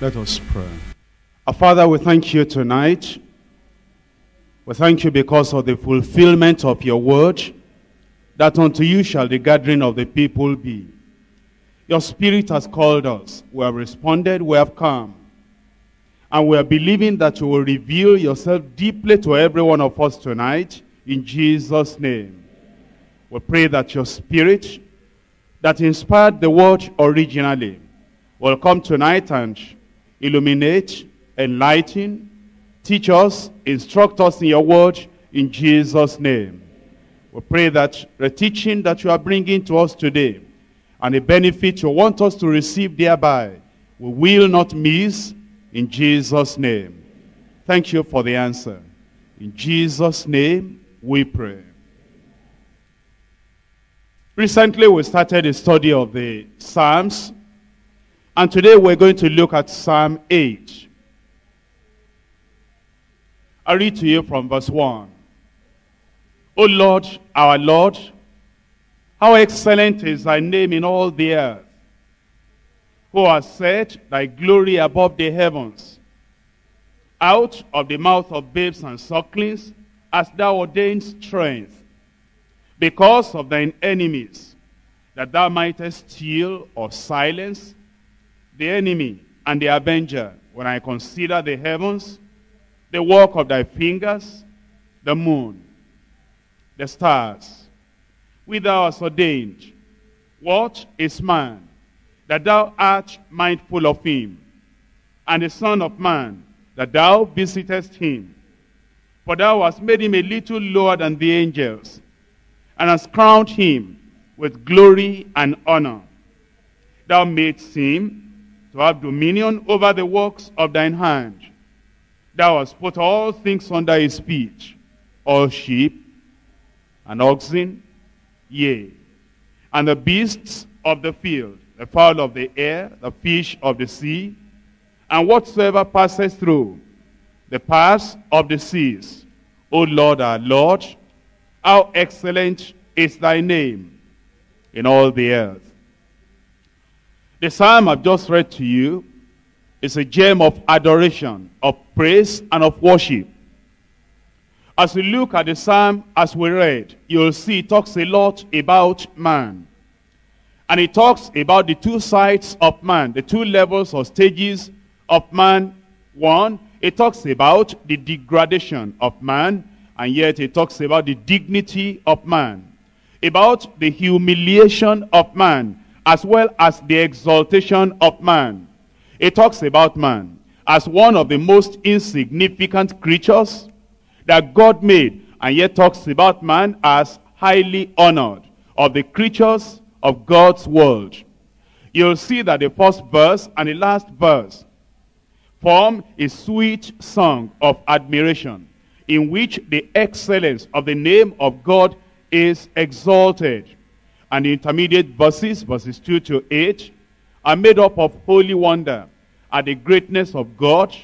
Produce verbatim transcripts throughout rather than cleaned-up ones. Let us pray. Our Father, we thank you tonight. We thank you because of the fulfillment of your word, that unto you shall the gathering of the people be. Your spirit has called us. We have responded. We have come. And we are believing that you will reveal yourself deeply to every one of us tonight. In Jesus' name. We pray that your spirit that inspired the word originally will come tonight and illuminate, enlighten, teach us, instruct us in your word. In Jesus' name. We pray that the teaching that you are bringing to us today and the benefit you want us to receive thereby, we will not miss, in Jesus' name. Thank you for the answer. In Jesus' name, we pray. Recently, we started a study of the Psalms, and today we're going to look at Psalm eight. I read to you from verse one. O Lord, our Lord, how excellent is thy name in all the earth, who has set thy glory above the heavens. Out of the mouth of babes and sucklings hast thou ordained strength, because of thine enemies, that thou mightest steal or silence the enemy and the avenger. When I consider the heavens, the work of thy fingers, the moon, the stars, which thou hast ordained. What is man, that thou art mindful of him, and the Son of Man, that thou visitest him? For thou hast made him a little lower than the angels, and hast crowned him with glory and honor. Thou madest him to have dominion over the works of thine hand. Thou hast put all things under his feet, all sheep and oxen, yea, and the beasts of the field, the fowl of the air, the fish of the sea, and whatsoever passes through the paths of the seas. O Lord, our Lord, how excellent is thy name in all the earth. The psalm I've just read to you is a gem of adoration, of praise, and of worship. As we look at the psalm as we read, you'll see it talks a lot about man. And it talks about the two sides of man, the two levels or stages of man. One, it talks about the degradation of man, and yet it talks about the dignity of man, about the humiliation of man, as well as the exaltation of man. It talks about man as one of the most insignificant creatures that God made, and yet talks about man as highly honored of the creatures of God's world. You'll see that the first verse and the last verse form a sweet song of admiration, in which the excellence of the name of God is exalted. And the intermediate verses, verses two to eight, are made up of holy wonder at the greatness of God,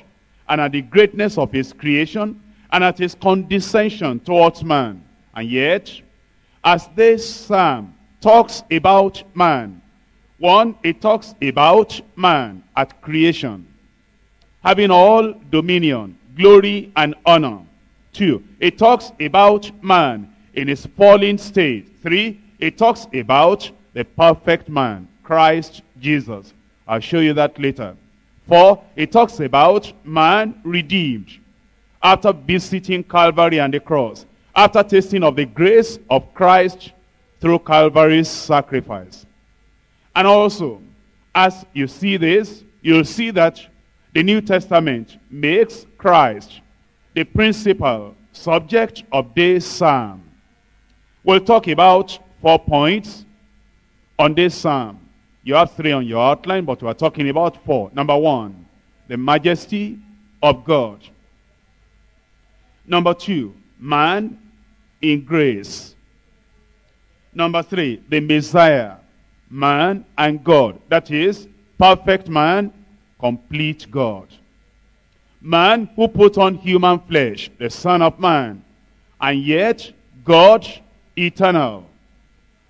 and at the greatness of his creation, and at his condescension towards man. And yet, as this psalm talks about man, one, it talks about man at creation, having all dominion, glory, and honor. Two, it talks about man in his fallen state. Three, it talks about the perfect man, Christ Jesus. I'll show you that later. Four, it talks about man redeemed, after visiting Calvary and the cross, after tasting of the grace of Christ through Calvary's sacrifice. And also, as you see this, you'll see that the New Testament makes Christ the principal subject of this psalm. We'll talk about four points on this psalm. You have three on your outline, but we're talking about four. Number one, the majesty of God. Number two, man in grace. Number three, the Messiah, man and God. That is, perfect man, complete God. Man who put on human flesh, the Son of Man, and yet God eternal,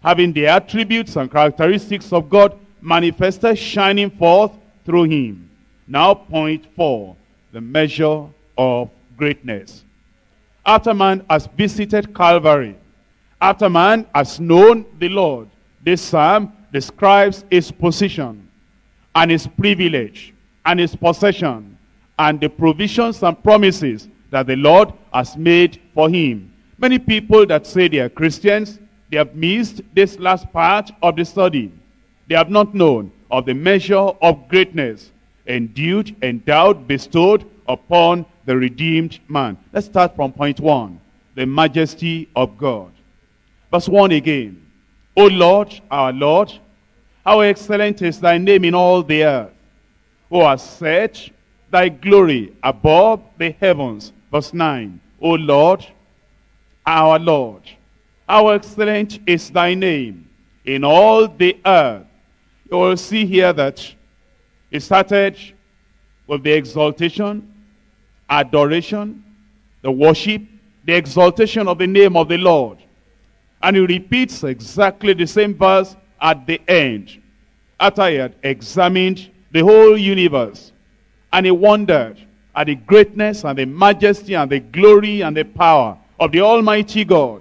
having the attributes and characteristics of God manifested, shining forth through him. Now point four, the measure of greatness. After man has visited Calvary, after man has known the Lord, this psalm describes his position and his privilege and his possession and the provisions and promises that the Lord has made for him. Many people that say they are Christians, they have missed this last part of the study. They have not known of the measure of greatness endued, endowed, bestowed upon the redeemed man. Let's start from point one, the majesty of God. Verse one again. O Lord, our Lord, how excellent is thy name in all the earth, who has set thy glory above the heavens. Verse nine. O Lord, our Lord, how excellent is thy name in all the earth. You will see here that it started with the exaltation, adoration, the worship, the exaltation of the name of the Lord. And he repeats exactly the same verse at the end. After he had examined the whole universe, and he wondered at the greatness and the majesty and the glory and the power of the Almighty God.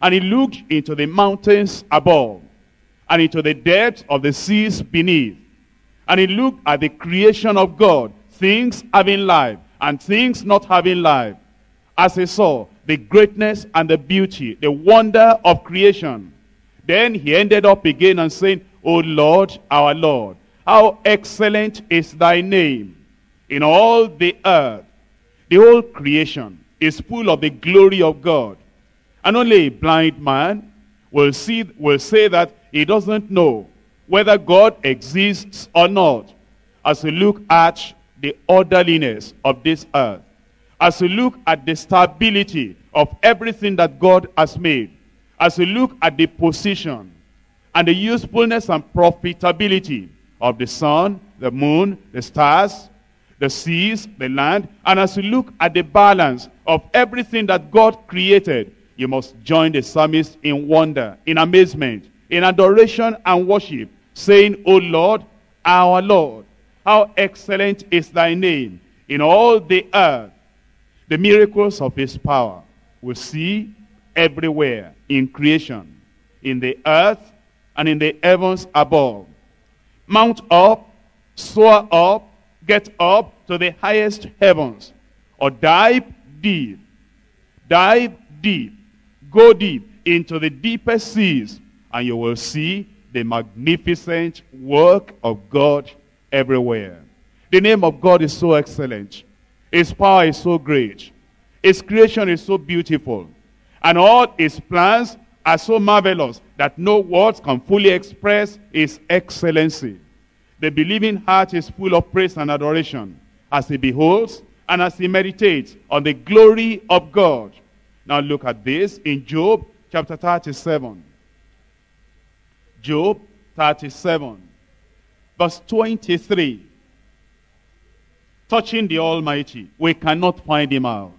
And he looked into the mountains above, and into the depths of the seas beneath. And he looked at the creation of God, things having life and things not having life, as he saw the greatness and the beauty, the wonder of creation. Then he ended up again and saying, O Lord, our Lord, how excellent is thy name in all the earth. The whole creation is full of the glory of God. And only a blind man will see, will say that he doesn't know whether God exists or not. As we look at the orderliness of this earth, as we look at the stability of everything that God has made, as we look at the position and the usefulness and profitability of the sun, the moon, the stars, the seas, the land, and as we look at the balance of everything that God created, you must join the psalmist in wonder, in amazement, in adoration and worship, saying, O Lord, our Lord, how excellent is thy name in all the earth. The miracles of his power we see everywhere in creation, in the earth and in the heavens above. Mount up, soar up, get up to the highest heavens, or dive deep, dive deep, go deep into the deepest seas, and you will see the magnificent work of God everywhere. The name of God is so excellent. His power is so great. His creation is so beautiful. And all his plans are so marvelous that no words can fully express his excellency. The believing heart is full of praise and adoration as he beholds and as he meditates on the glory of God. Now look at this in Job chapter thirty-seven. Job thirty-seven, verse twenty-three. Touching the Almighty, we cannot find him out.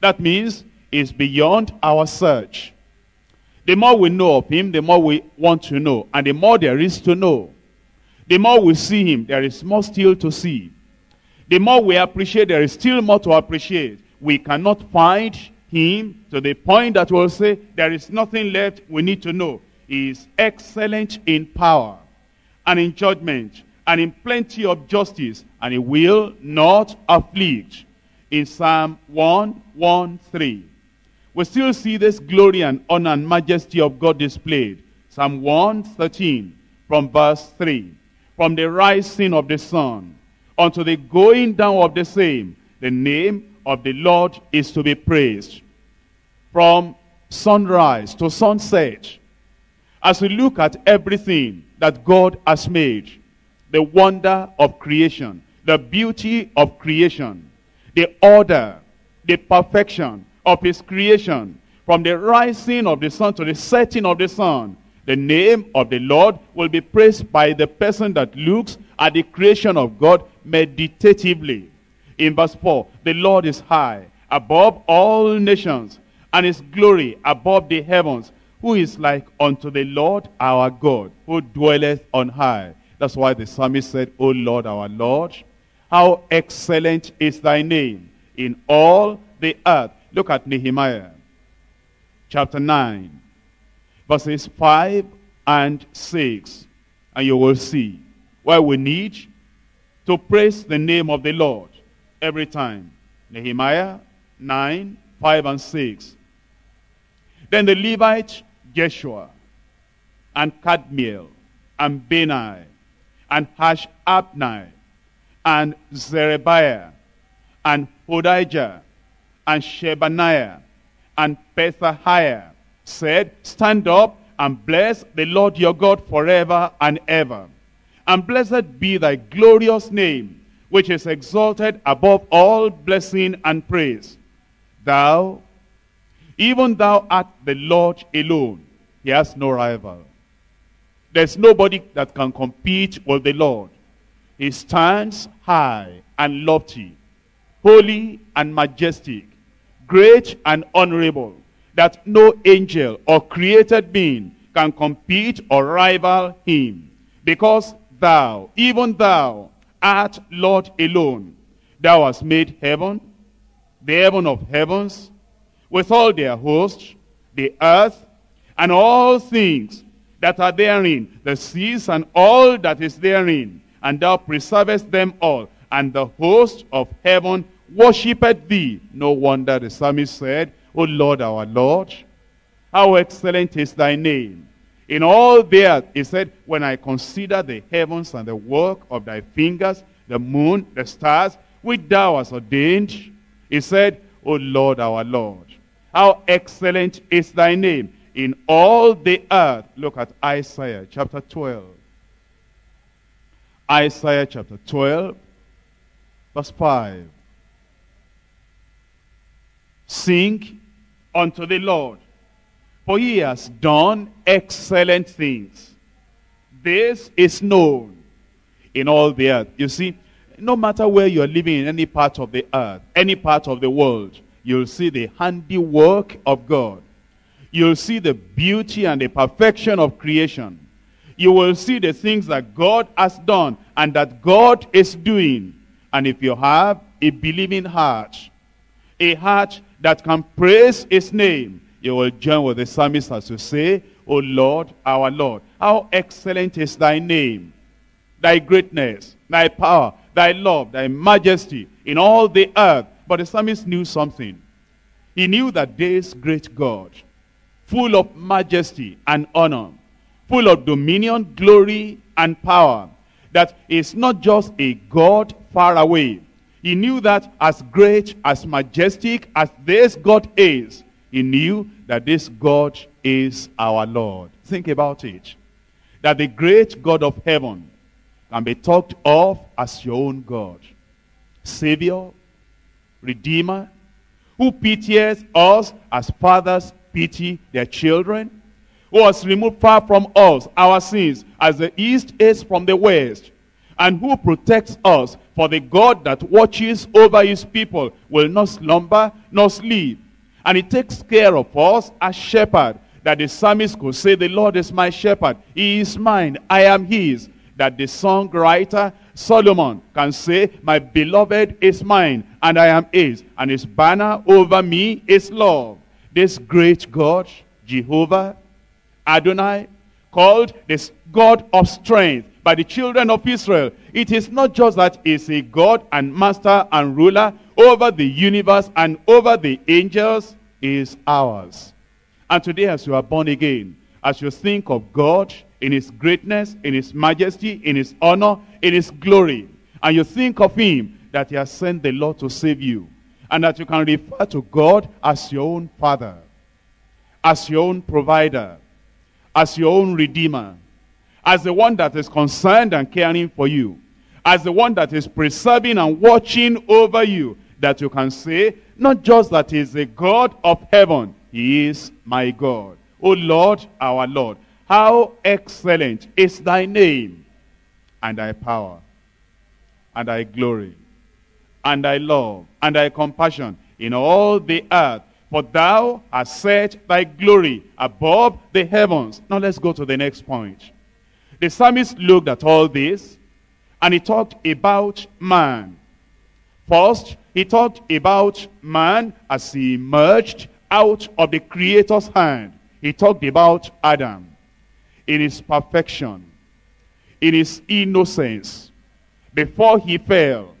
That means it's beyond our search. The more we know of him, the more we want to know, and the more there is to know. The more we see him, there is more still to see. The more we appreciate, there is still more to appreciate. We cannot find him to the point that we'll say, there is nothing left we need to know. He is excellent in power and in judgment and in plenty of justice, and he will not afflict. In Psalm one one three, we still see this glory and honor and majesty of God displayed. Psalm one thirteen, from verse three. From the rising of the sun unto the going down of the same, the name of the Lord is to be praised. From sunrise to sunset, as we look at everything that God has made, the wonder of creation, the beauty of creation, the order, the perfection of his creation, from the rising of the sun to the setting of the sun, the name of the Lord will be praised by the person that looks at the creation of God meditatively. In verse four, the Lord is high above all nations, and his glory above the heavens. Who is like unto the Lord our God, who dwelleth on high? That's why the psalmist said, O Lord, our Lord, How excellent is thy name in all the earth. Look at Nehemiah chapter nine, verses five and six, and you will see why we need to praise the name of the Lord every time. Nehemiah nine, five and six. Then the Levite Jeshua, and Kadmiel, and Benai, and Hashabnai, and Zerebiah, and Hodijah, and Shebaniah, and Pethahiah said, stand up and bless the Lord your God forever and ever. And blessed be thy glorious name, which is exalted above all blessing and praise. Thou, even thou art the Lord alone. He has no rival. There's nobody that can compete with the Lord. He stands high and lofty, holy and majestic, great and honorable, that no angel or created being can compete or rival him. Because thou, even thou, art Lord alone. Thou hast made heaven, the heaven of heavens, with all their hosts, the earth, and all things that are therein, the seas and all that is therein, and thou preservest them all, and the host of heaven worshipeth thee. No wonder the psalmist said, O Lord, our Lord, how excellent is thy name in all the earth. He said, when I consider the heavens and the work of thy fingers, the moon, the stars, which thou hast ordained, he said, O Lord, our Lord, how excellent is thy name in all the earth. Look at Isaiah chapter twelve. Isaiah chapter twelve, verse five. Sing unto the Lord, for he has done excellent things. This is known in all the earth. You see, no matter where you are living, in any part of the earth, any part of the world, you'll see the handiwork of God. You'll see the beauty and the perfection of creation. You will see the things that God has done and that God is doing. And if you have a believing heart, a heart that can praise his name, you will join with the psalmist as you say, O Lord, our Lord, how excellent is thy name, thy greatness, thy power, thy love, thy majesty in all the earth. But the psalmist knew something. He knew that this great God, full of majesty and honor, full of dominion, glory, and power, that is not just a God far away. He knew that as great, as majestic as this God is, he knew that this God is our Lord. Think about it. That the great God of heaven can be talked of as your own God. Savior, Redeemer, who pities us as fathers pity their children, who has removed far from us our sins as the east is from the west, and who protects us. For the God that watches over his people will not slumber nor sleep, and he takes care of us as shepherd, that the psalmist could say, the Lord is my shepherd, he is mine, I am his. That the songwriter Solomon can say, my beloved is mine and I am his, and his banner over me is love. This great God, Jehovah, Adonai, called this God of strength by the children of Israel. It is not just that he's a God and master and ruler over the universe and over the angels, is ours. And today, as you are born again, as you think of God in his greatness, in his majesty, in his honor, in his glory, and you think of him that he has sent the Lord to save you, and that you can refer to God as your own Father, as your own Provider, as your own Redeemer, as the one that is concerned and caring for you, as the one that is preserving and watching over you, that you can say, not just that he is the God of heaven, he is my God. O Lord, our Lord, how excellent is thy name, and thy power, and thy glory, and thy love, and thy compassion in all the earth. For thou hast set thy glory above the heavens. Now let's go to the next point. The psalmist looked at all this And he talked about man. First, he talked about man as he emerged out of the Creator's hand. He talked about Adam in his perfection, in his innocence, before he fell.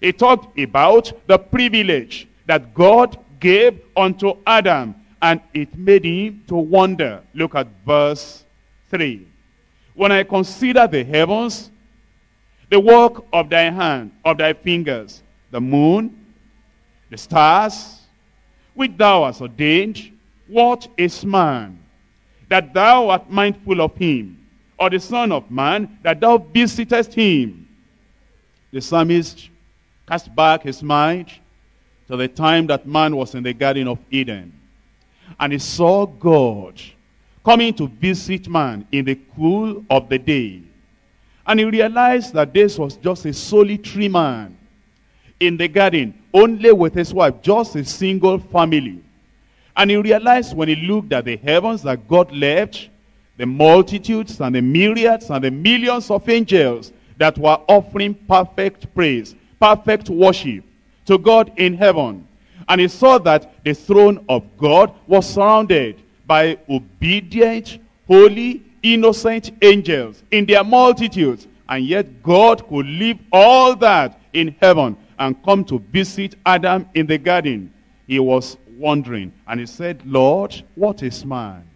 He talked about the privilege that God gave unto Adam, and it made him to wonder. Look at verse three. When I consider the heavens, the work of thy hand, of thy fingers, the moon, the stars, which thou hast ordained, what is man, that thou art mindful of him, or the son of man, that thou visitest him? The psalmist cast back his mind to the time that man was in the Garden of Eden, and he saw God coming to visit man in the cool of the day. And he realized that this was just a solitary man in the garden, only with his wife, just a single family. And he realized when he looked at the heavens that God left, the multitudes and the myriads and the millions of angels that were offering perfect praise, perfect worship to God in heaven. And he saw that the throne of God was surrounded by obedient, holy, innocent angels in their multitudes. And yet God could leave all that in heaven and come to visit Adam in the garden. He was wondering, and he said, Lord, what is man,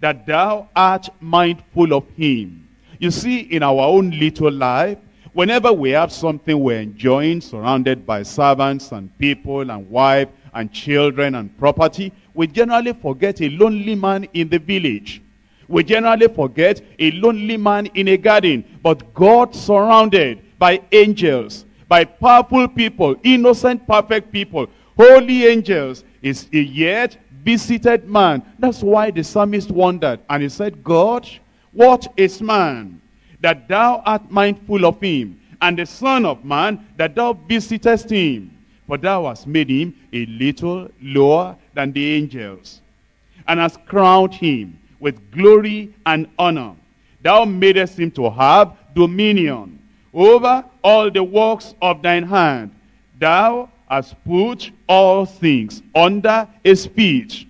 that thou art mindful of him? You see, in our own little life, whenever we have something we're enjoying, surrounded by servants and people and wife and children and property, we generally forget a lonely man in the village. We generally forget a lonely man in a garden. But God, surrounded by angels, by powerful people, innocent, perfect people, holy angels, is he yet visited man. That's why the psalmist wondered, and he said, God, what is man, that thou art mindful of him, and the son of man, that thou visitest him? For thou hast made him a little lower than the angels, and hast crowned him with glory and honor. Thou madest him to have dominion over all the works of thine hand. Thou has put all things under his feet.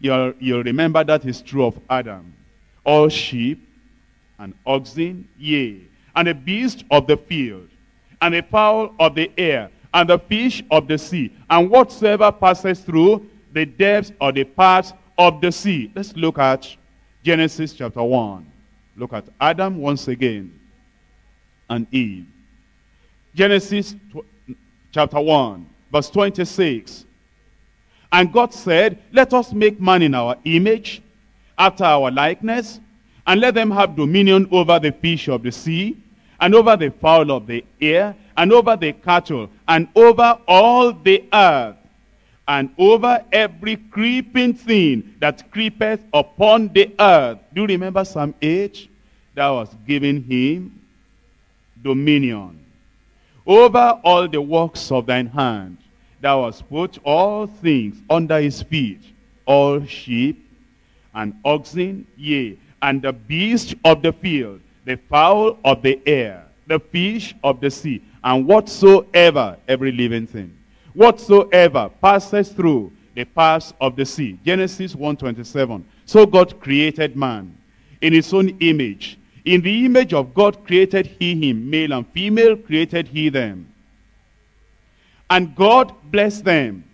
You'll, you'll remember that is true of Adam. All sheep and oxen, yea, and the beast of the field, and the fowl of the air, and the fish of the sea, and whatsoever passes through the depths or the paths of the sea. Let's look at Genesis chapter one. Look at Adam once again and Eve. Genesis chapter one, verse twenty-six. And God said, let us make man in our image, after our likeness, and let them have dominion over the fish of the sea, and over the fowl of the air, and over the cattle, and over all the earth, and over every creeping thing that creepeth upon the earth. Do you remember Psalm eight? Thou hast given him dominion over all the works of thine hand. Thou hast put all things under his feet, all sheep and oxen, yea, and the beast of the field, the fowl of the air, the fish of the sea, and whatsoever, every living thing, whatsoever passes through the paths of the sea. Genesis one twenty-seven. So God created man in his own image. In the image of God created he him, male and female created he them. And God blessed them.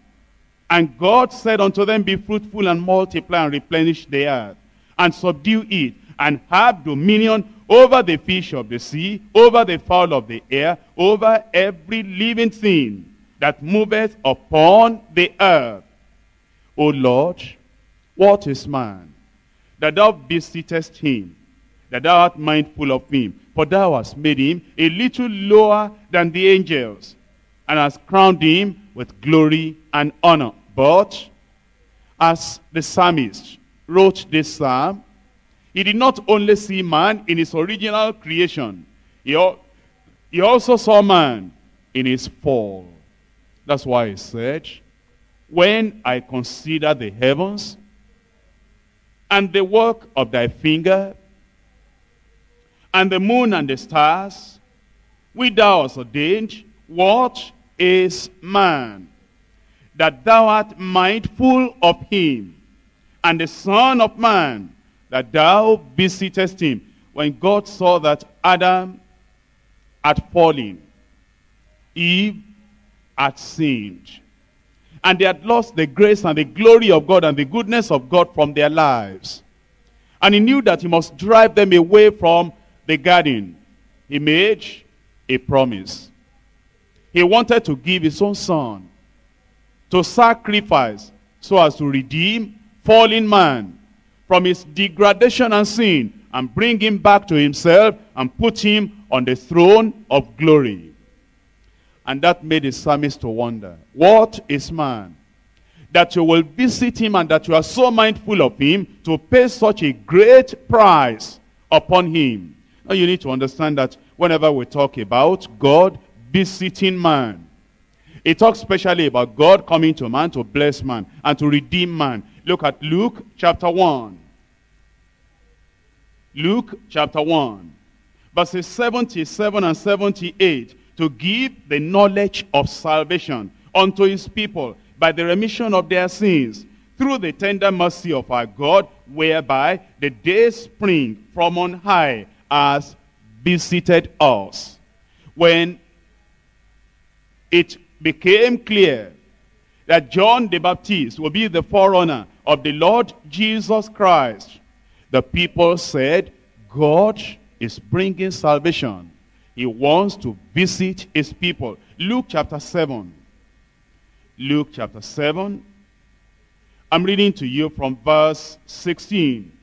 And God said unto them, be fruitful and multiply and replenish the earth, and subdue it, and have dominion over the fish of the sea, over the fowl of the air, over every living thing that moveth upon the earth. O Lord, what is man, that thou visitest him, that thou art mindful of him? For thou hast made him a little lower than the angels, and hast crowned him with glory and honor. But as the psalmist wrote this psalm, he did not only see man in his original creation, he, he also saw man in his fall. That's why he said, when I consider the heavens and the work of thy finger, and the moon and the stars, which thou hast ordained, what is man, that thou art mindful of him, and the son of man, that thou visitest him. When God saw that Adam had fallen, Eve had sinned, and they had lost the grace and the glory of God and the goodness of God from their lives, and he knew that he must drive them away from the garden, he made a promise. He wanted to give his own son to sacrifice so as to redeem fallen man from his degradation and sin, and bring him back to himself and put him on the throne of glory. And that made the psalmist to wonder, what is man, that you will visit him, and that you are so mindful of him to pay such a great price upon him? Now you need to understand that whenever we talk about God visiting man, it talks specially about God coming to man to bless man and to redeem man. Look at Luke chapter one. Luke chapter one, verses seventy-seven and seventy-eight, to give the knowledge of salvation unto his people by the remission of their sins, through the tender mercy of our God, whereby the day spring from on high has visited us. When it became clear that John the Baptist will be the forerunner of the Lord Jesus Christ, the people said, God is bringing salvation. He wants to visit his people. Luke chapter seven. Luke chapter seven. I'm reading to you from verse sixteen.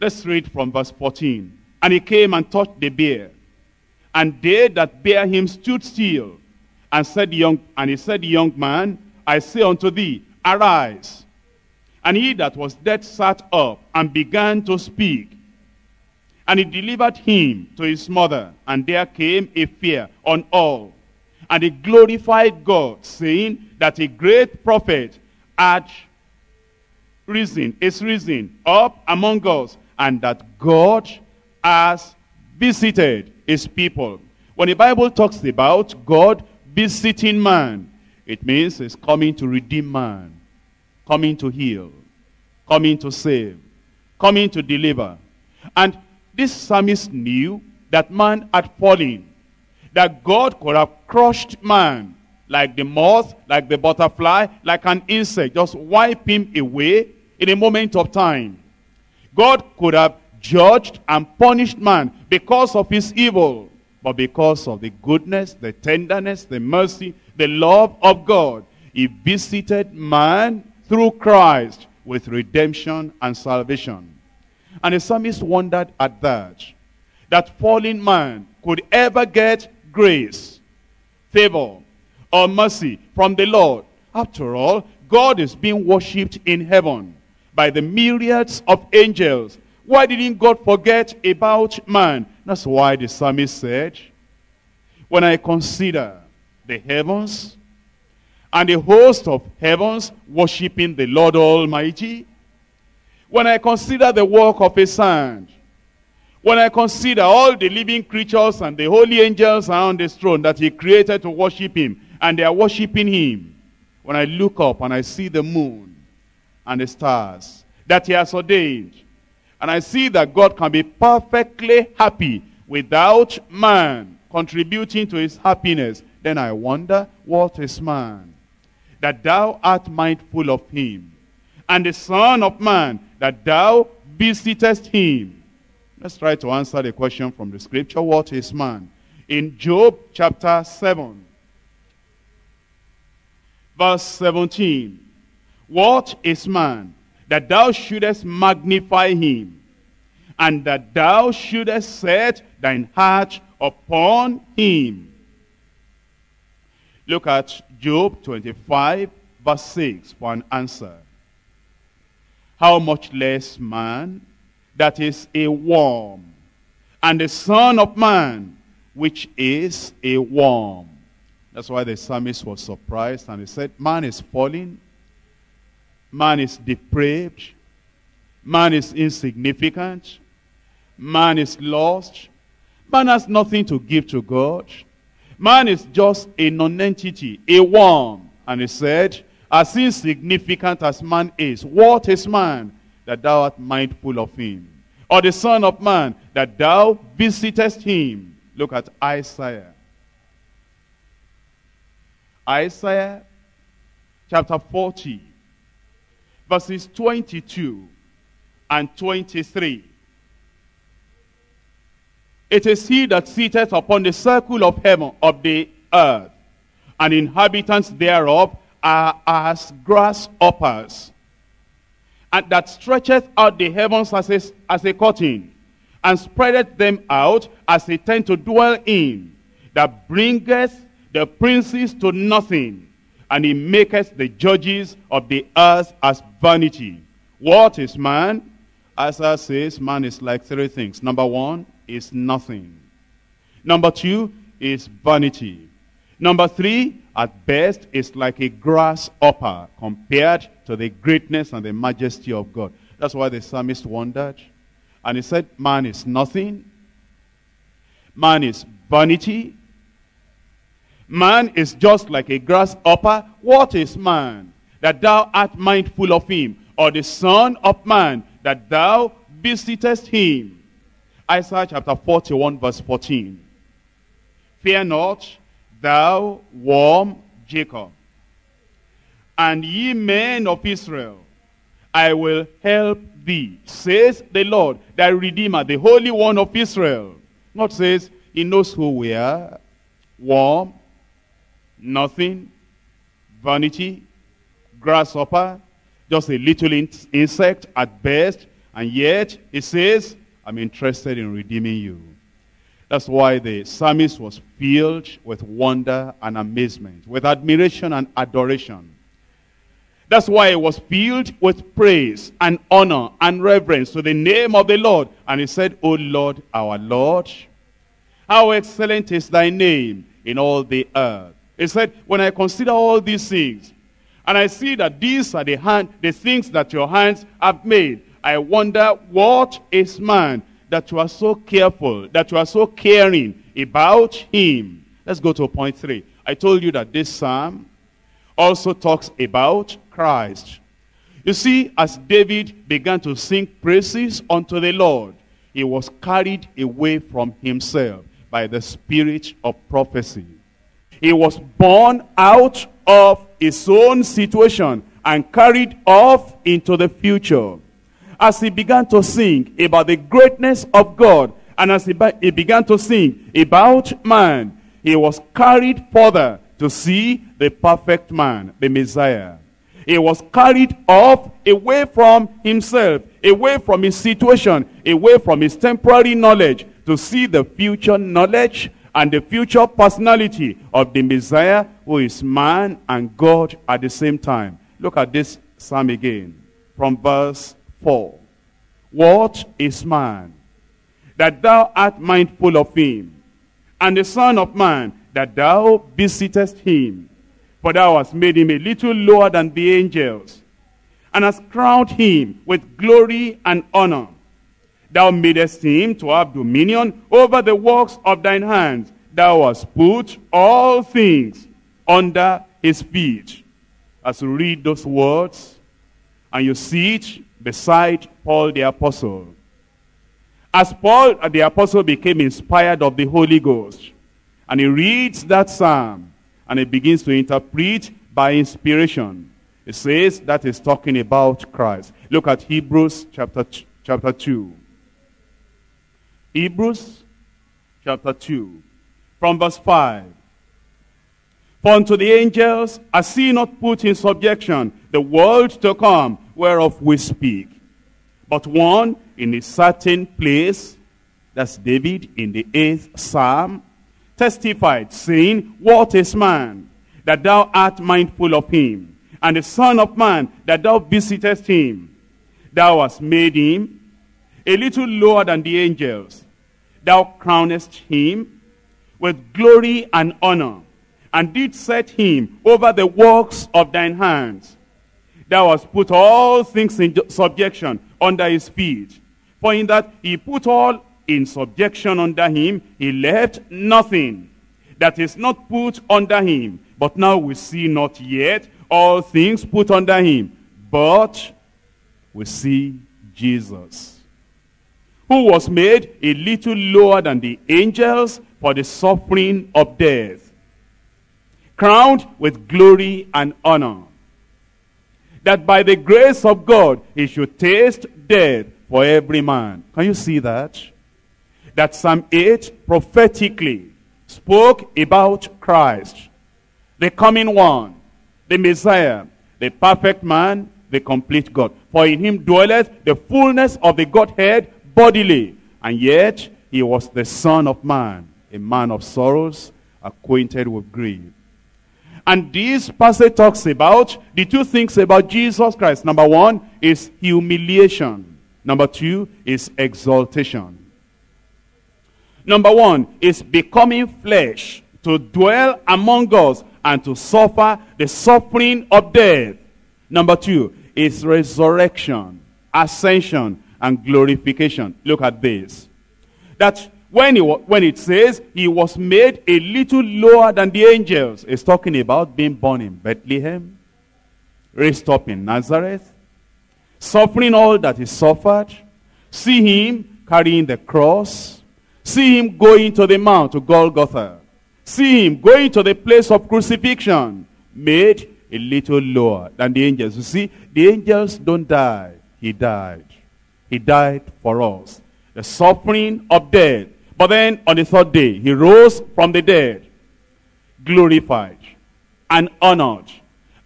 Let's read from verse fourteen. And he came and touched the bier, and they that bare him stood still, and said, young, and he said, young man, I say unto thee, arise. And he that was dead sat up, and began to speak. And he delivered him to his mother, and there came a fear on all. And he glorified God, saying that a great prophet had risen, is risen up among us, and that God has visited his people. When the Bible talks about God visiting man, it means he's coming to redeem man, coming to heal, coming to save, coming to deliver. And this psalmist knew that man had fallen, that God could have crushed man like the moth, like the butterfly, like an insect, just wipe him away in a moment of time. God could have judged and punished man because of his evil, but because of the goodness, the tenderness, the mercy, the love of God, he visited man through Christ with redemption and salvation. And the psalmist wondered at that, that fallen man could ever get grace, favor, or mercy from the Lord. After all, God is being worshipped in heaven by the myriads of angels. Why didn't God forget about man? That's why the psalmist said, when I consider the heavens, and the host of heavens worshiping the Lord Almighty, when I consider the work of his hand, when I consider all the living creatures and the holy angels around his throne that he created to worship him, and they are worshiping him, when I look up and I see the moon and the stars that he has ordained, and I see that God can be perfectly happy without man contributing to his happiness, then I wonder, what is man, that thou art mindful of him, and the son of man, that thou visitest him? Let's try to answer the question from the scripture, what is man? In Job chapter seven, verse seventeen, what is man, that thou shouldest magnify him, and that thou shouldest set thine heart upon him? Look at Job twenty-five, verse six for an answer. How much less man, that is a worm, and the son of man, which is a worm. That's why the psalmist was surprised, and he said, man is fallen, man is depraved, man is insignificant, man is lost, Man has nothing to give to God. Man is just a non-entity, a worm. And he said, as insignificant as man is, what is man that thou art mindful of him? Or the son of man that thou visitest him? Look at Isaiah. Isaiah chapter forty, verses twenty-two and twenty-three. It is he that sitteth upon the circle of heaven, of the earth, and inhabitants thereof are as grasshoppers, and that stretcheth out the heavens as a, as a curtain, and spreadeth them out as a tent to dwell in, that bringeth the princes to nothing, and he maketh the judges of the earth as vanity. What is man? Isaiah says man is like three things. Number one is nothing. Number two is vanity. Number three, at best, is like a grasshopper compared to the greatness and the majesty of God. That's why the psalmist wondered. And he said, man is nothing. Man is vanity. Man is just like a grasshopper. What is man that thou art mindful of him? Or the son of man that thou visitest him? Isaiah chapter forty-one verse fourteen. Fear not, thou worm Jacob, and ye men of Israel, I will help thee, says the Lord, thy Redeemer, the Holy One of Israel. God says, he knows who we are. Worm, nothing, vanity, grasshopper, just a little in insect at best, and yet he says, I'm interested in redeeming you. That's why the psalmist was filled with wonder and amazement, with admiration and adoration. That's why he was filled with praise and honor and reverence to the name of the Lord. And he said, O Lord, our Lord, how excellent is thy name in all the earth. He said, when I consider all these things, and I see that these are the, hand, the things that your hands have made, I wonder, what is man that you are so careful, that you are so caring about him? Let's go to point three. I told you that this psalm also talks about Christ. You see, as David began to sing praises unto the Lord, he was carried away from himself by the spirit of prophecy. He was born out of his own situation and carried off into the future. As he began to sing about the greatness of God, and as he, be he began to sing about man, he was carried further to see the perfect man, the Messiah. He was carried off away from himself, away from his situation, away from his temporary knowledge, to see the future knowledge and the future personality of the Messiah, who is man and God at the same time. Look at this psalm again, from verse four. What is man that thou art mindful of him, and the son of man that thou visitest him? For thou hast made him a little lower than the angels, and hast crowned him with glory and honor. Thou madest him to have dominion over the works of thine hands. Thou hast put all things under his feet. As you read those words and you see it beside Paul the Apostle, as Paul the Apostle became inspired of the Holy Ghost, and he reads that psalm, and he begins to interpret by inspiration, it says that is talking about Christ. Look at Hebrews chapter, chapter two. Hebrews chapter two, from verse five. For unto the angels as he not put in subjection the world to come, whereof we speak. But one in a certain place, that's David in the eighth psalm, testified, saying, what is man that thou art mindful of him, and the son of man that thou visitest him? Thou hast made him a little lower than the angels. Thou crownest him with glory and honor, and did set him over the works of thine hands. Thou hast put all things in subjection under his feet. For in that he put all in subjection under him. He left nothing that is not put under him. But now we see not yet all things put under him. But we see Jesus, who was made a little lower than the angels for the suffering of death, crowned with glory and honor, that by the grace of God he should taste death for every man. Can you see that? That Psalm eight prophetically spoke about Christ, the coming one, the Messiah, the perfect man, the complete God. For in him dwelleth the fullness of the Godhead bodily. And yet he was the Son of Man, a man of sorrows, acquainted with grief. And this passage talks about the two things about Jesus Christ. Number one is humiliation. Number two is exaltation. Number one is becoming flesh to dwell among us and to suffer the suffering of death. Number two is resurrection, ascension, and glorification. Look at this. That when, he, when it says he was made a little lower than the angels, it's talking about being born in Bethlehem, raised up in Nazareth, suffering all that he suffered, see him carrying the cross, see him going to the mount to Golgotha, see him going to the place of crucifixion, made a little lower than the angels. You see, the angels don't die. He died. He died for us. The suffering of death. But then on the third day, he rose from the dead, glorified and honored.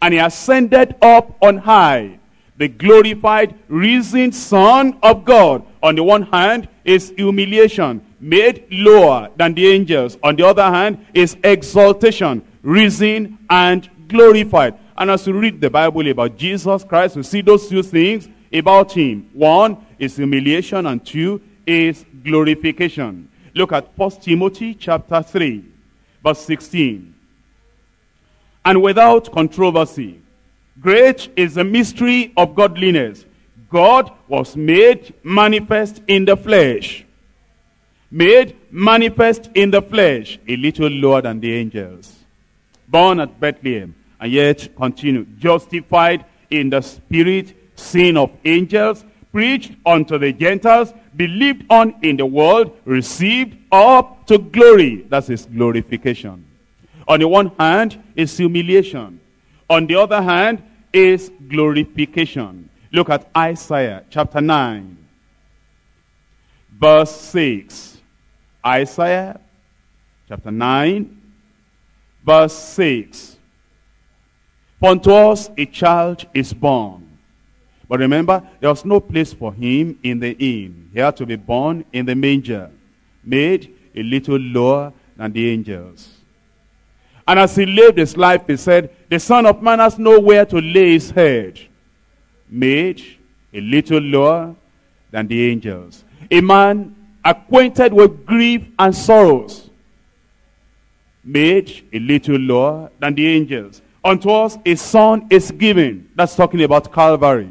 And he ascended up on high, the glorified, risen Son of God. On the one hand is humiliation, made lower than the angels. On the other hand is exaltation, risen and glorified. And as you read the Bible about Jesus Christ, you see those two things about him. One is humiliation and two is glorification. Look at First Timothy chapter three, verse sixteen. And without controversy, great is the mystery of godliness. God was made manifest in the flesh. Made manifest in the flesh, a little lower than the angels. Born at Bethlehem, and yet continue, justified in the spirit, seen of angels, preached unto the Gentiles, believed on in the world, received up to glory. That's his glorification. On the one hand is humiliation. On the other hand is glorification. Look at Isaiah chapter nine, verse six. Isaiah chapter nine, verse six. For unto us a child is born. But remember, there was no place for him in the inn. He had to be born in the manger, made a little lower than the angels. And as he lived his life, he said, the Son of Man has nowhere to lay his head, made a little lower than the angels. A man acquainted with grief and sorrows, made a little lower than the angels. Unto us a son is given. That's talking about Calvary.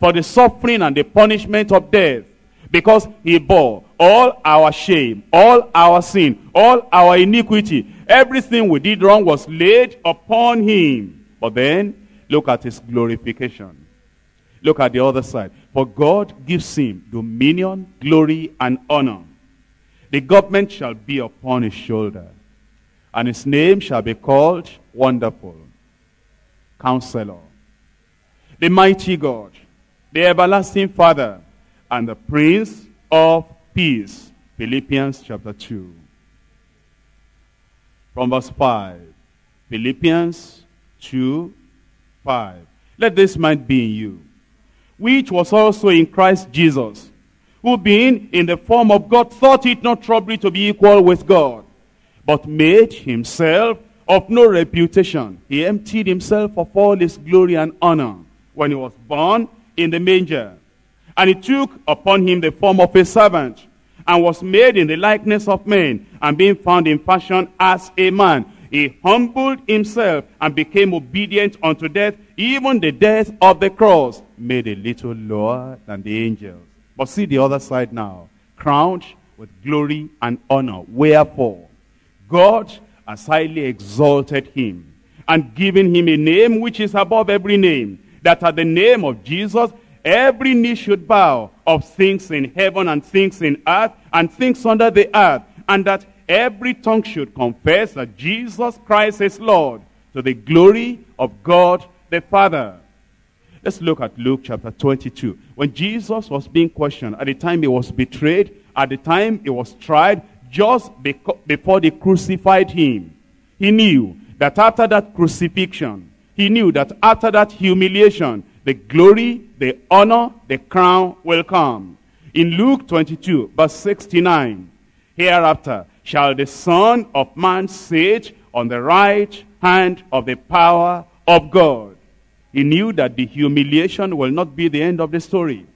For the suffering and the punishment of death. Because he bore all our shame, all our sin, all our iniquity. Everything we did wrong was laid upon him. But then, look at his glorification. Look at the other side. For God gives him dominion, glory, and honor. The government shall be upon his shoulder. And his name shall be called Wonderful Counselor, the Mighty God, the Everlasting Father, and the Prince of Peace. Philippians chapter two. From verse five. Philippians two, five. Let this mind be in you, which was also in Christ Jesus, who being in the form of God, thought it not robbery to be equal with God, but made himself of no reputation. He emptied himself of all his glory and honor when he was born in the manger. And he took upon him the form of a servant, and was made in the likeness of men, and being found in fashion as a man, he humbled himself and became obedient unto death, even the death of the cross, made a little lower than the angels. But see the other side now. Crowned with glory and honor. Wherefore, God has highly exalted him and given him a name which is above every name, that at the name of Jesus every knee should bow, of things in heaven and things in earth and things under the earth, and that every tongue should confess that Jesus Christ is Lord, to the glory of God the Father. Let's look at Luke chapter twenty-two. When Jesus was being questioned, at the time he was betrayed, at the time he was tried, just before they crucified him, he knew that after that crucifixion, he knew that after that humiliation, the glory, the honor, the crown will come. In Luke twenty-two, verse sixty-nine, hereafter shall the Son of Man sit on the right hand of the power of God. He knew that the humiliation will not be the end of the story.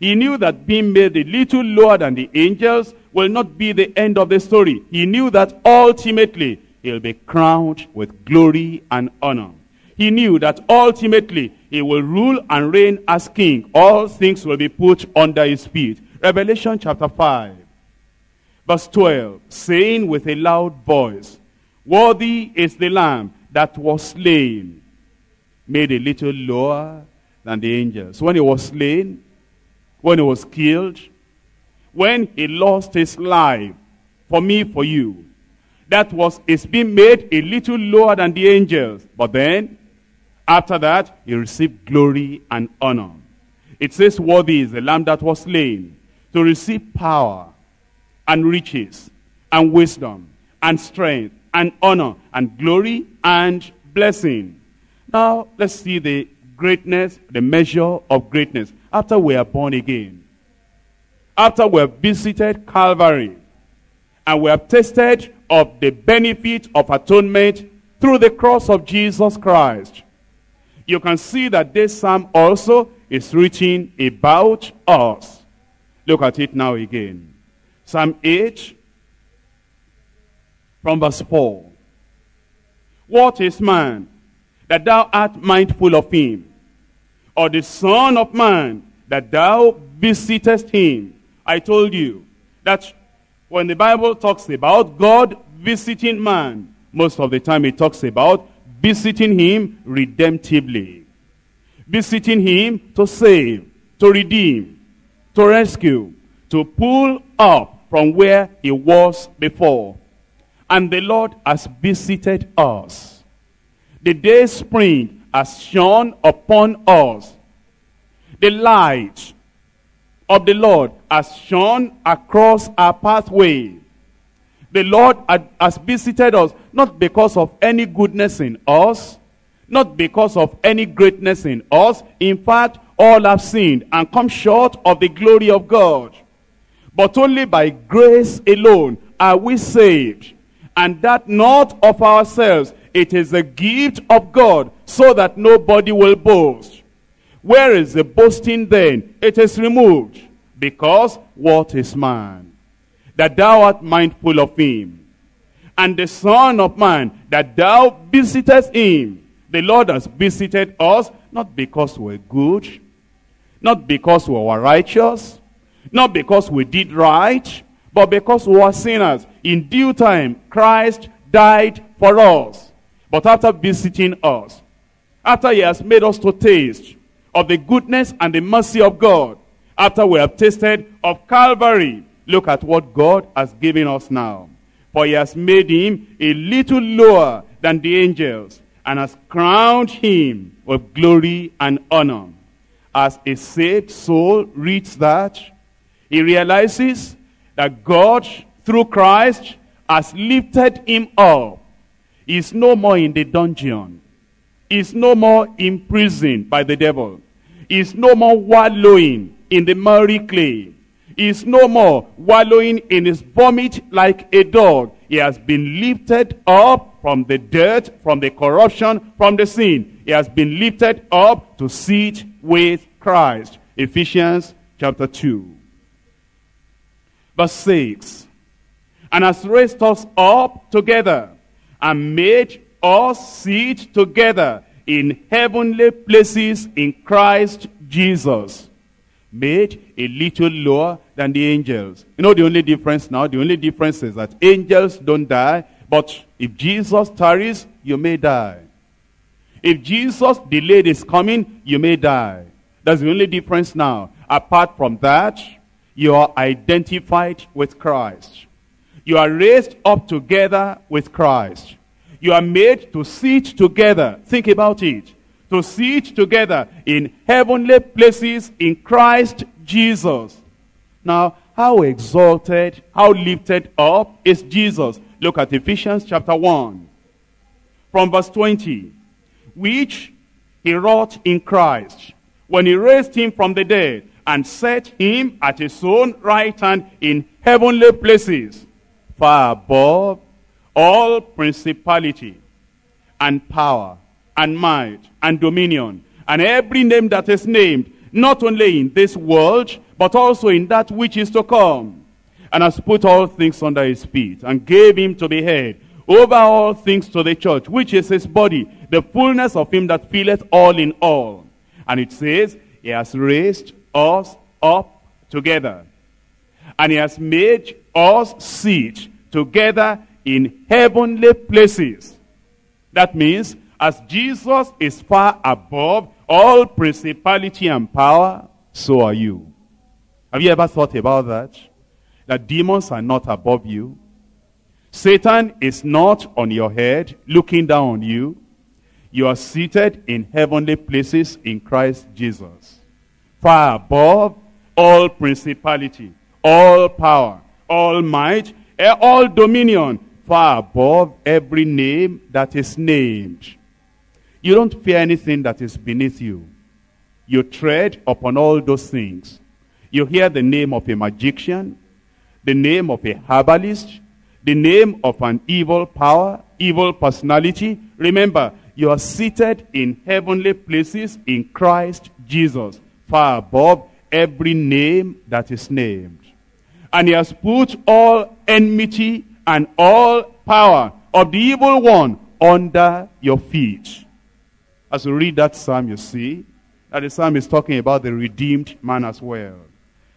He knew that being made a little lower than the angels will not be the end of the story. He knew that ultimately he'll be crowned with glory and honor. He knew that ultimately he will rule and reign as king. All things will be put under his feet. Revelation chapter five, verse twelve, saying with a loud voice, worthy is the Lamb that was slain, made a little lower than the angels. When he was slain, when he was killed, when he lost his life for me, for you, that was, it's been made a little lower than the angels. But then, after that, he received glory and honor. It says, worthy is the Lamb that was slain, to receive power and riches and wisdom and strength and honor and glory and blessing. Now, let's see the greatness, the measure of greatness. After we are born again, after we have visited Calvary, and we have tasted of the benefit of atonement through the cross of Jesus Christ, you can see that this psalm also is written about us. Look at it now again. Psalm eight, from verse four. What is man, that thou art mindful of him? Or the son of man, that thou visitest him? I told you that when the Bible talks about God visiting man, most of the time it talks about visiting him redemptively. Visiting him to save, to redeem, to rescue, to pull up from where he was before. And the Lord has visited us. The day spring has shone upon us. The light of the Lord has shone across our pathway. The Lord has visited us, not because of any goodness in us, not because of any greatness in us. In fact, all have sinned and come short of the glory of God. But only by grace alone are we saved, and that not of ourselves. It is a gift of God, so that nobody will boast. Where is the boasting then? It is removed. Because what is man, that thou art mindful of him? And the son of man, that thou visitest him? The Lord has visited us, not because we're good, not because we were righteous, not because we did right, but because we were sinners. In due time, Christ died for us. But after visiting us, after he has made us to taste of the goodness and the mercy of God, after we have tasted of Calvary, look at what God has given us now. For he has made him a little lower than the angels, and has crowned him with glory and honor. As a saved soul reads that, he realizes that God, through Christ, has lifted him up. He is no more in the dungeon. Is no more imprisoned by the devil. Is no more wallowing in the miry clay. Is no more wallowing in his vomit like a dog. He has been lifted up from the dirt, from the corruption, from the sin. He has been lifted up to sit with Christ. Ephesians chapter two, verse six. And has raised us up together, and made us sit together in heavenly places in Christ Jesus. made a little lower than the angels. You know the only difference now? The only difference is that angels don't die, but if Jesus tarries, you may die. If Jesus delayed his coming, you may die. That's the only difference now. Apart from that, you are identified with Christ. You are raised up together with Christ. You are made to sit together. Think about it. To sit together in heavenly places in Christ Jesus. Now, how exalted, how lifted up is Jesus? Look at Ephesians chapter one. From verse twenty. Which he wrought in Christ, when he raised him from the dead, and set him at his own right hand in heavenly places, far above all principality and power and might and dominion, and every name that is named, not only in this world, but also in that which is to come. And has put all things under his feet, and gave him to be head over all things to the church, which is his body, the fullness of him that filleth all in all. And it says, he has raised us up together, and he has made us sit together in heavenly places. That means, as Jesus is far above all principality and power, so are you. Have you ever thought about that? That demons are not above you. Satan is not on your head, looking down on you. You are seated in heavenly places in Christ Jesus. Far above all principality, all power, all might, all dominion. Far above every name that is named. You don't fear anything that is beneath you. You tread upon all those things. You hear the name of a magician, the name of a herbalist, the name of an evil power, evil personality. Remember, you are seated in heavenly places in Christ Jesus, far above every name that is named. And he has put all enmity and all power of the evil one under your feet. As you read that psalm, you see that the psalm is talking about the redeemed man as well.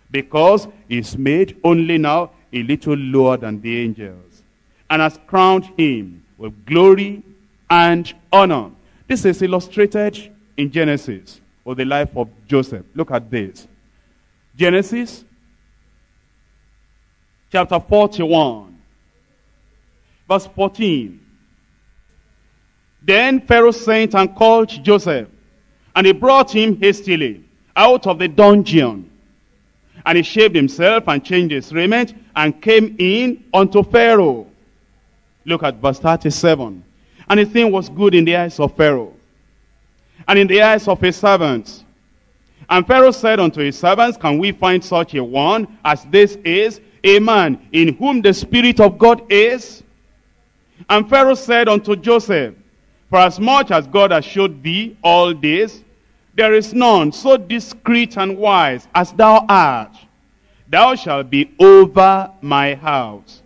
Because he's made only now a little lower than the angels. And has crowned him with glory and honor. This is illustrated in Genesis, or the life of Joseph. Look at this. Genesis chapter forty-one, verse fourteen. Then Pharaoh sent and called Joseph, and he brought him hastily out of the dungeon. And he shaved himself and changed his raiment, and came in unto Pharaoh. Look at verse thirty-seven. And the thing was good in the eyes of Pharaoh, and in the eyes of his servants. And Pharaoh said unto his servants, can we find such a one as this is, a man in whom the Spirit of God is? And Pharaoh said unto Joseph, for as much as God has showed thee all this, there is none so discreet and wise as thou art. Thou shalt be over my house.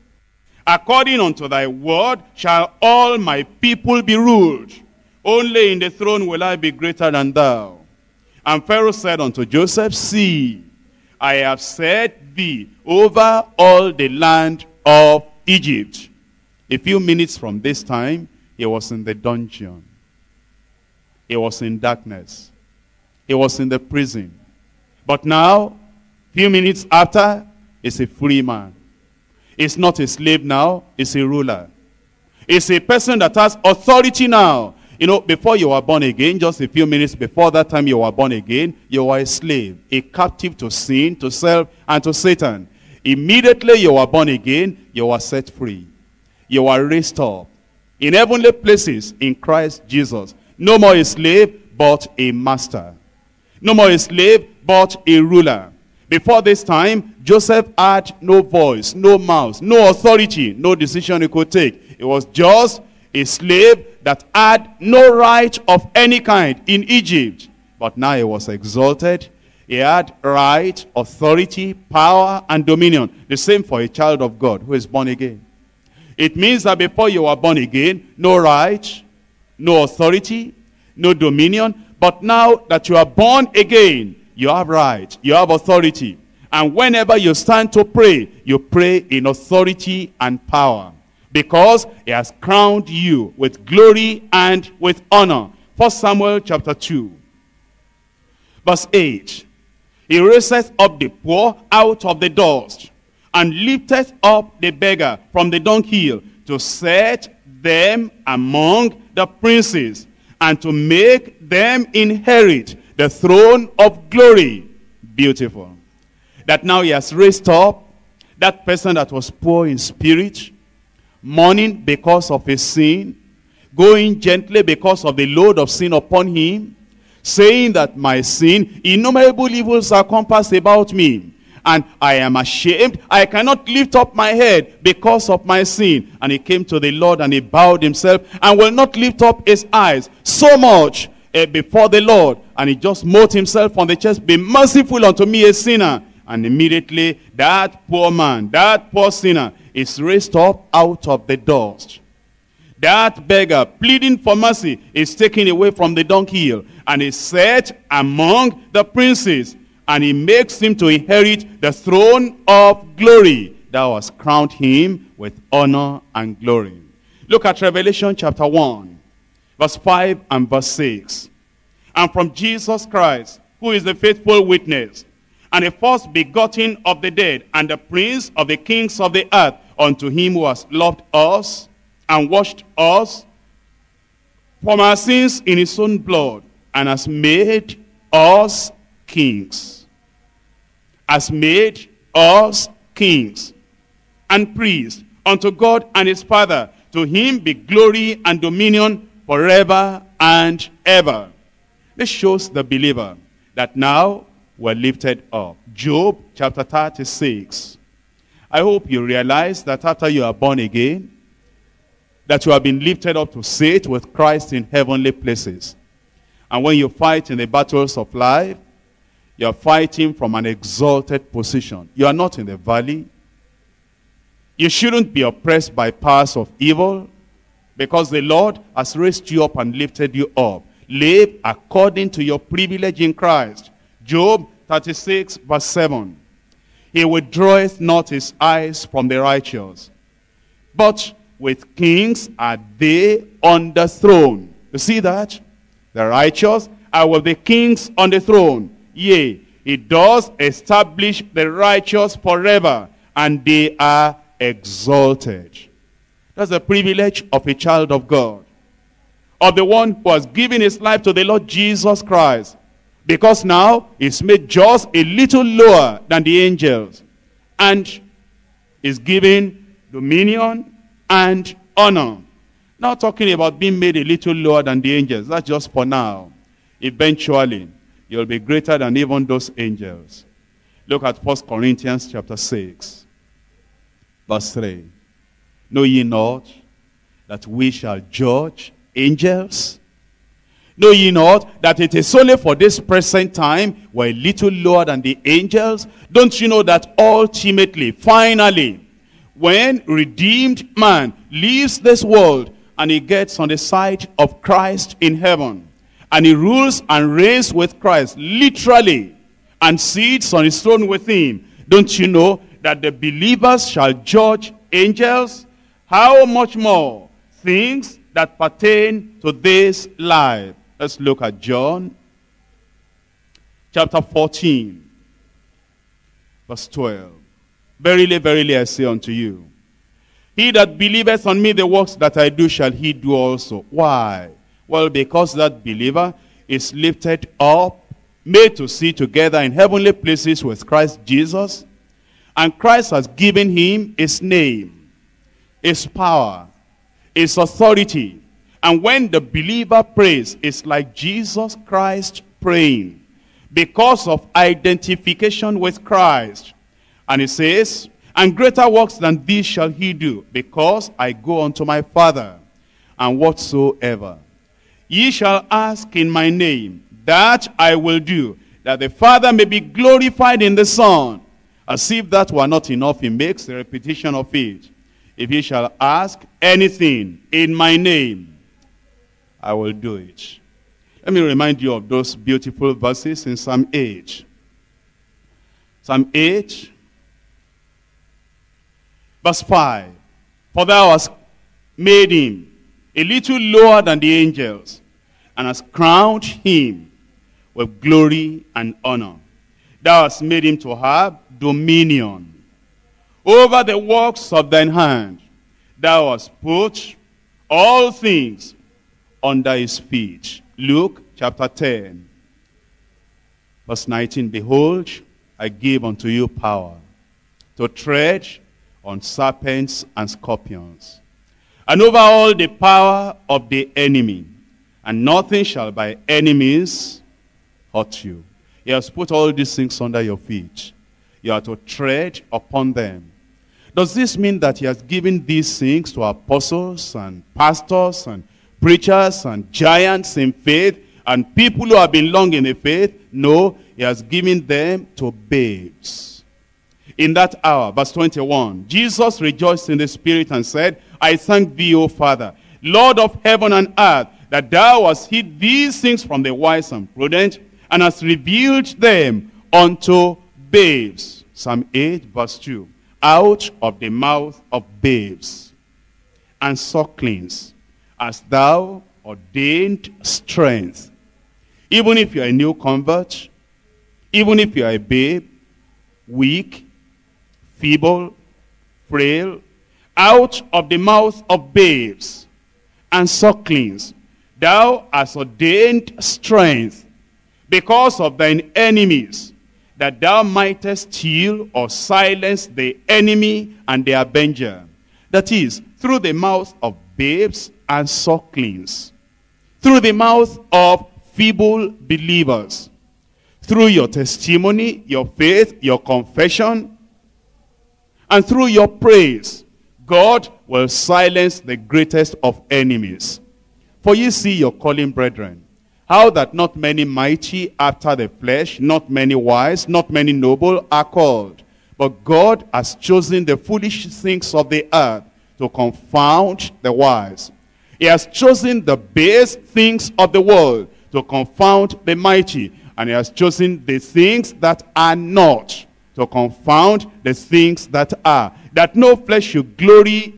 According unto thy word shall all my people be ruled. Only in the throne will I be greater than thou. And Pharaoh said unto Joseph, see, I have set thee over all the land of Egypt. A few minutes from this time, he was in the dungeon. He was in darkness. He was in the prison. But now, few minutes after, he's a free man. It's not a slave now, it's a ruler. It's a person that has authority now. You know, before you were born again, just a few minutes before that time you were born again, you were a slave, a captive to sin, to self, and to Satan. Immediately you were born again, you were set free. You were raised up in heavenly places in Christ Jesus. No more a slave, but a master. No more a slave, but a ruler. Before this time, Joseph had no voice, no mouth, no authority, no decision he could take. It was just a slave that had no right of any kind in Egypt. But now he was exalted. He had right, authority, power, and dominion. The same for a child of God who is born again. It means that before you were born again, no right, no authority, no dominion. But now that you are born again, You have right. You have authority. And whenever you stand to pray, you pray in authority and power, because he has crowned you with glory and with honor. First Samuel chapter two, verse eight. He raiseth up the poor out of the dust, and lifteth up the beggar from the dunghill, to set them among the princes, and to make them inherit the throne of glory. Beautiful. That now he has raised up that person that was poor in spirit, mourning because of his sin, going gently because of the load of sin upon him, saying that my sin, innumerable evils are compassed about me, and I am ashamed, I cannot lift up my head because of my sin. And he came to the Lord and he bowed himself and will not lift up his eyes so much uh, before the Lord. And he just smote himself on the chest, be merciful unto me a sinner. And immediately that poor man, that poor sinner is raised up out of the dust. That beggar pleading for mercy is taken away from the dunghill and is set among the princes, and he makes him to inherit the throne of glory. Thou hast crowned him with honor and glory. Look at Revelation chapter one, verse five and verse six. And from Jesus Christ, who is the faithful witness, and the first begotten of the dead, and the prince of the kings of the earth, unto him who has loved us and washed us from our sins in his own blood, and has made us kings, has made us kings and priests unto God and his Father. To him be glory and dominion forever and ever. This shows the believer that now were lifted up. Job chapter thirty-six. I hope you realize that after you are born again, that you have been lifted up to sit with Christ in heavenly places. And when you fight in the battles of life, you are fighting from an exalted position. You are not in the valley. You shouldn't be oppressed by powers of evil, because the Lord has raised you up and lifted you up. Live according to your privilege in Christ. Job thirty-six verse seven. He withdraweth not his eyes from the righteous, but with kings are they on the throne. You see that? The righteous are with the kings on the throne. Yea, he does establish the righteous forever, and they are exalted. That's the privilege of a child of God, of the one who has given his life to the Lord Jesus Christ, because now he's made just a little lower than the angels, and is given dominion and honor. Not talking about being made a little lower than the angels. That's just for now. Eventually, you'll be greater than even those angels. Look at First Corinthians chapter six, verse three. Know ye not that we shall judge angels? Know ye not that it is only for this present time we're a little lower than the angels? Don't you know that ultimately, finally, when redeemed man leaves this world and he gets on the side of Christ in heaven, and he rules and reigns with Christ literally, and sits on his throne with him, don't you know that the believers shall judge angels? How much more things that pertain to this life? Let's look at John chapter fourteen verse twelve. Verily, verily, I say unto you, he that believeth on me, the works that I do shall he do also. Why? Well, because that believer is lifted up, made to sit together in heavenly places with Christ Jesus, and Christ has given him his name, his power, his authority. And when the believer prays, it's like Jesus Christ praying, because of identification with Christ. And it says, and greater works than these shall he do, because I go unto my Father. And whatsoever ye shall ask in my name, that I will do, that the Father may be glorified in the Son. As if that were not enough, he makes the repetition of it. If ye shall ask anything in my name, I will do it. Let me remind you of those beautiful verses in Psalm eight. Psalm eight, verse five. For thou hast made him a little lower than the angels, and hast crowned him with glory and honor. Thou hast made him to have dominion over the works of thine hand. Thou hast put all things under his feet. Luke chapter ten. Verse nineteen, behold, I give unto you power to tread on serpents and scorpions, and over all the power of the enemy, and nothing shall by any means hurt you. He has put all these things under your feet. You are to tread upon them. Does this mean that he has given these things to apostles and pastors and preachers and giants in faith and people who have been long in the faith? No, he has given them to babes. In that hour, verse twenty-one, Jesus rejoiced in the Spirit and said, I thank thee, O Father, Lord of heaven and earth, that thou hast hid these things from the wise and prudent, and hast revealed them unto babes. Psalm eight, verse two, out of the mouth of babes and sucklings hast thou ordained strength. Even if you are a new convert, even if you are a babe, weak, feeble, frail, out of the mouth of babes and sucklings thou hast ordained strength, because of thine enemies, that thou mightest steal or silence the enemy and the avenger. That is, through the mouth of babes and sucklings, through the mouth of feeble believers, through your testimony, your faith, your confession, and through your praise, God will silence the greatest of enemies. For ye see your calling, brethren, how that not many mighty after the flesh, not many wise, not many noble are called. But God has chosen the foolish things of the earth to confound the wise. He has chosen the base things of the world to confound the mighty. And he has chosen the things that are not to confound the things that are, that no flesh should glory